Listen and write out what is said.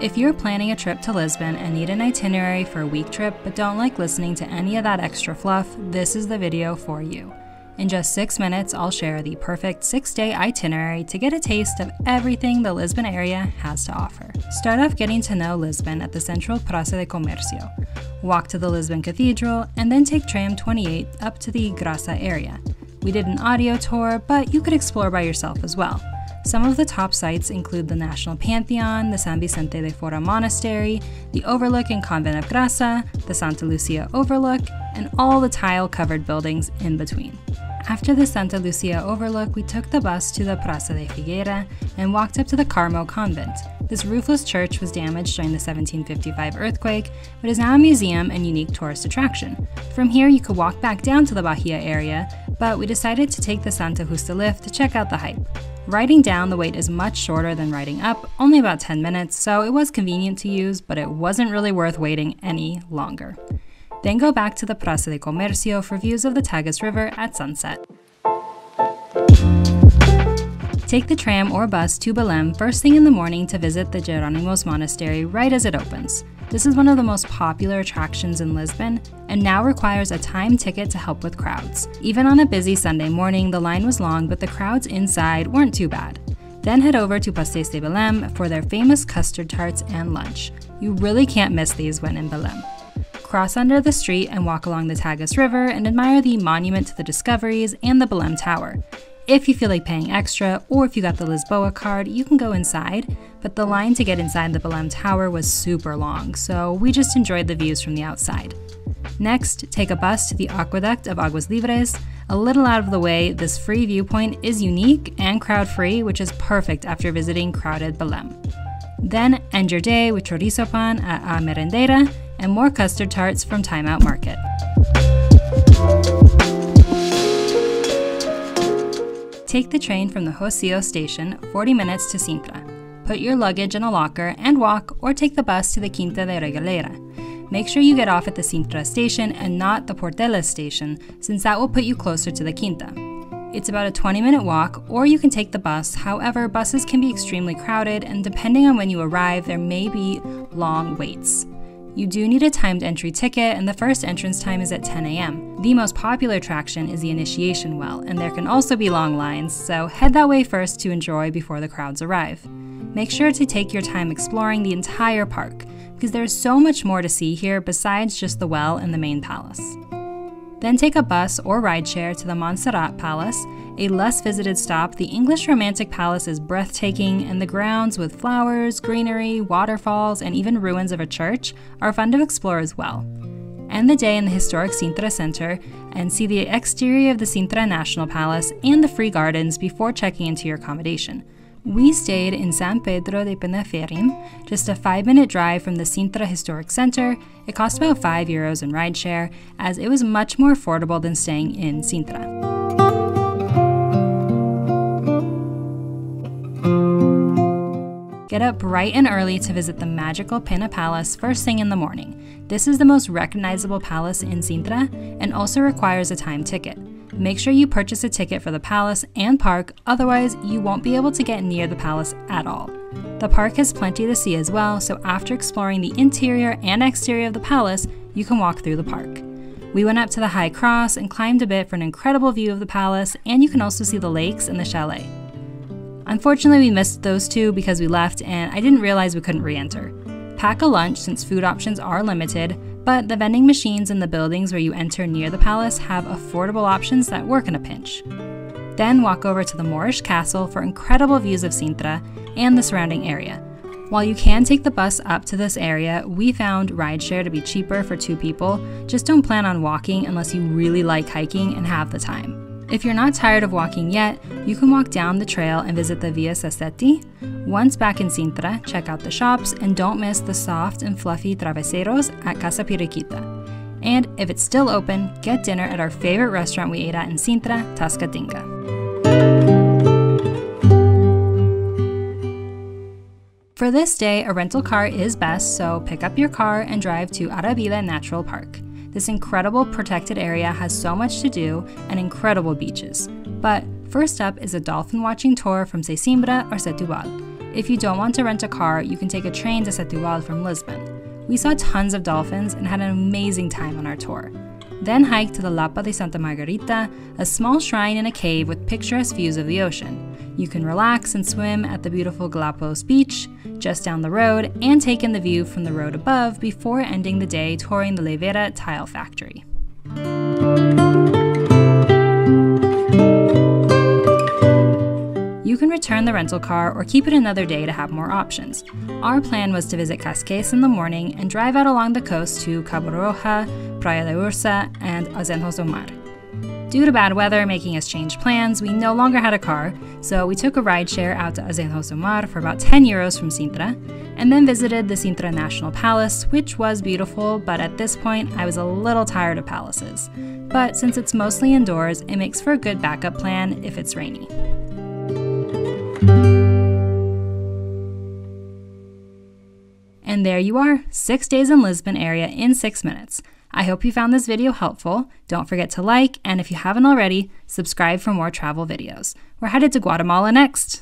If you're planning a trip to Lisbon and need an itinerary for a week trip but don't like listening to any of that extra fluff, this is the video for you. In just 6 minutes, I'll share the perfect 6-day itinerary to get a taste of everything the Lisbon area has to offer. Start off getting to know Lisbon at the central Praça de Comércio, walk to the Lisbon Cathedral, and then take tram 28 up to the Graça area. We did an audio tour, but you could explore by yourself as well. Some of the top sites include the National Pantheon, the San Vicente de Fora Monastery, the Overlook and Convent of Graça, the Santa Lucia Overlook, and all the tile-covered buildings in between. After the Santa Lucia Overlook, we took the bus to the Praça de Figueira and walked up to the Carmo Convent. This roofless church was damaged during the 1755 earthquake, but is now a museum and unique tourist attraction. From here, you could walk back down to the Bahia area, but we decided to take the Santa Justa Lift to check out the hype. Riding down, the wait is much shorter than riding up, only about 10 minutes, so it was convenient to use, but it wasn't really worth waiting any longer. Then go back to the Praça de Comércio for views of the Tagus River at sunset. Take the tram or bus to Belém first thing in the morning to visit the Jerónimos Monastery right as it opens. This is one of the most popular attractions in Lisbon and now requires a time ticket to help with crowds. Even on a busy Sunday morning, the line was long, but the crowds inside weren't too bad. Then head over to Pastéis de Belém for their famous custard tarts and lunch. You really can't miss these when in Belém. Cross under the street and walk along the Tagus River and admire the Monument to the Discoveries and the Belém Tower. If you feel like paying extra, or if you got the Lisboa card, you can go inside, but the line to get inside the Belém Tower was super long, so we just enjoyed the views from the outside. Next, take a bus to the Aqueduct of Aguas Libres. A little out of the way, this free viewpoint is unique and crowd-free, which is perfect after visiting crowded Belém. Then end your day with chorizo pan at A Merendera and more custard tarts from Time Out Market. Take the train from the Josio station, 40 minutes to Sintra. Put your luggage in a locker and walk, or take the bus to the Quinta de Regalera. Make sure you get off at the Sintra station and not the Portela station, since that will put you closer to the Quinta. It's about a 20-minute walk, or you can take the bus. However, buses can be extremely crowded, and depending on when you arrive, there may be long waits. You do need a timed entry ticket, and the first entrance time is at 10 a.m. The most popular attraction is the Initiation Well, and there can also be long lines, so head that way first to enjoy before the crowds arrive. Make sure to take your time exploring the entire park, because there's so much more to see here besides just the well and the main palace. Then take a bus or rideshare to the Montserrat Palace, a less visited stop. The English Romantic Palace is breathtaking, and the grounds with flowers, greenery, waterfalls, and even ruins of a church are fun to explore as well. End the day in the historic Sintra Center and see the exterior of the Sintra National Palace and the free gardens before checking into your accommodation. We stayed in San Pedro de Penaferim, just a 5-minute drive from the Sintra Historic Center. It cost about €5 in rideshare, as it was much more affordable than staying in Sintra. Get up bright and early to visit the magical Pena Palace first thing in the morning. This is the most recognizable palace in Sintra and also requires a time ticket. Make sure you purchase a ticket for the palace and park, otherwise you won't be able to get near the palace at all. The park has plenty to see as well, so after exploring the interior and exterior of the palace, you can walk through the park. We went up to the High Cross and climbed a bit for an incredible view of the palace, and you can also see the lakes and the chalet. Unfortunately, we missed those two because we left and I didn't realize we couldn't re-enter. Pack a lunch since food options are limited, but the vending machines in the buildings where you enter near the palace have affordable options that work in a pinch. Then walk over to the Moorish Castle for incredible views of Sintra and the surrounding area. While you can take the bus up to this area, we found rideshare to be cheaper for 2 people. Just don't plan on walking unless you really like hiking and have the time. If you're not tired of walking yet, you can walk down the trail and visit the Via Sassetti. Once back in Sintra, check out the shops and don't miss the soft and fluffy traveseros at Casa Piriquita. And if it's still open, get dinner at our favorite restaurant we ate at in Sintra, Tasca Dinga. For this day, a rental car is best, so pick up your car and drive to Arabida Natural Park. This incredible protected area has so much to do and incredible beaches. But first up is a dolphin watching tour from Sesimbra or Setúbal. If you don't want to rent a car, you can take a train to Setúbal from Lisbon. We saw tons of dolphins and had an amazing time on our tour. Then hike to the Lapa de Santa Margarita, a small shrine in a cave with picturesque views of the ocean. You can relax and swim at the beautiful Galapagos beach, just down the road, and take in the view from the road above before ending the day touring the Leveira Tile Factory. You can return the rental car or keep it another day to have more options. Our plan was to visit Cascais in the morning and drive out along the coast to Cabo Roja, Praia de Ursa, and Azenhas do Mar. Due to bad weather making us change plans, we no longer had a car, so we took a rideshare out to Azenhas do Mar for about 10 euros from Sintra, and then visited the Sintra National Palace, which was beautiful, but at this point I was a little tired of palaces. But since it's mostly indoors, it makes for a good backup plan if it's rainy. And there you are, 6 days in Lisbon area in 6 minutes. I hope you found this video helpful. Don't forget to like, and if you haven't already, subscribe for more travel videos. We're headed to Guatemala next!